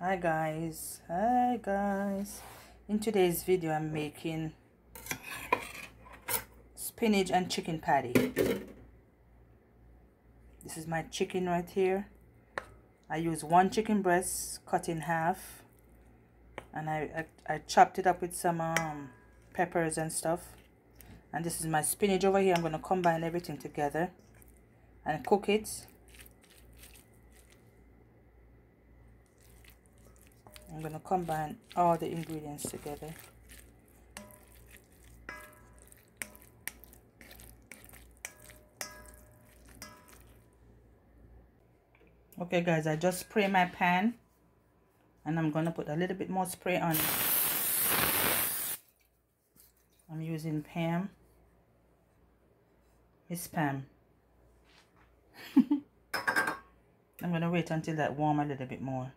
Hi guys, in today's video I'm making spinach and chicken patty. This is my chicken right here. I use one chicken breast cut in half, and I chopped it up with some peppers and stuff. And this is my spinach over here. I'm going to combine everything together and cook it. I'm going to combine all the ingredients together. Okay guys, I just spray my pan, and I'm going to put a little bit more spray on it. I'm using Pam, Miss Pam. I'm going to wait until that warm a little bit more.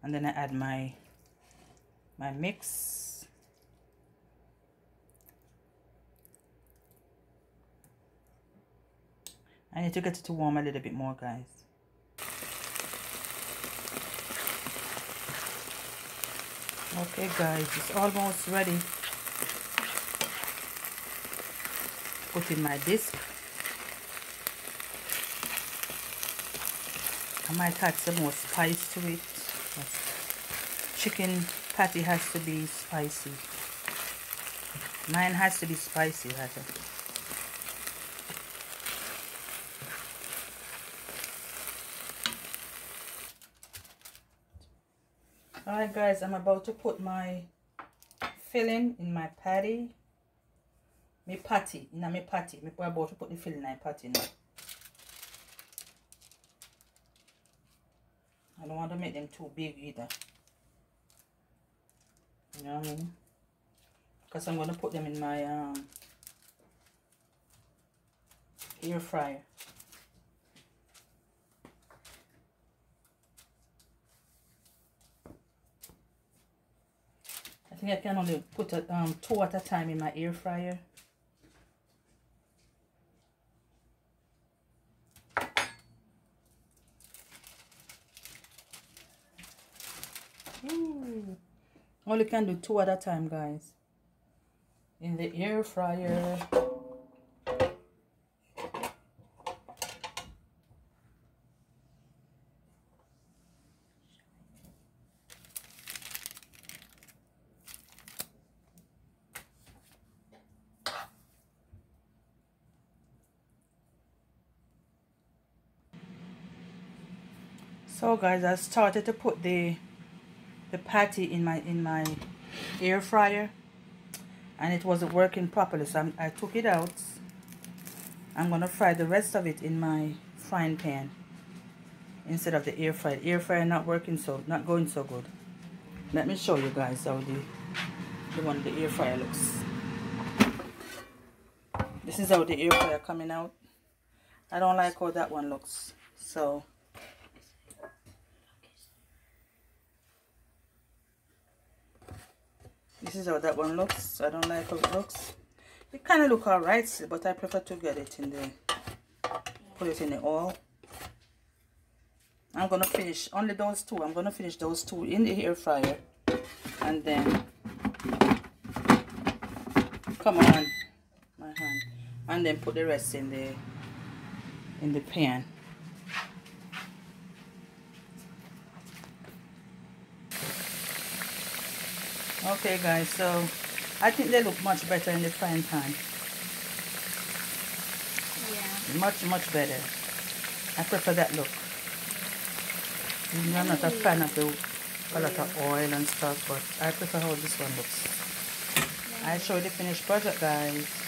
And then I add my mix. I need to get it to warm a little bit more, guys. Okay guys, it's almost ready. Put in my disc. I might add some more spice to it. Chicken patty has to be spicy. Mine has to be spicy, rather. Alright guys, I'm about to put my filling in my patty. I'm about to put the filling in my patty now. I don't want to make them too big either. You know what I mean? Because I'm going to put them in my air fryer. I think I can only put two at a time in my air fryer. Only can do two at a time, guys, in the air fryer. So guys, I started to put the patty in my air fryer, and it wasn't working properly, so I took it out. I'm gonna fry the rest of it in my frying pan instead of the air fryer. Air fryer not working, so not going so good. Let me show you guys how the air fryer looks. This is how the air fryer coming out. I don't like how that one looks, so this is how that one looks. I don't like how it looks. It kind of look alright, but I prefer to get it in the oil. I'm gonna finish only those two. I'm gonna finish those two in the air fryer, and then come on, my hand, and then put the rest in the pan. Okay guys, so I think they look much better in the frying pan. Yeah. Much better. I prefer that look. You know, I'm not a fan of a lot of oil and stuff, but I prefer how this one looks. Yeah. I show the finished product, guys.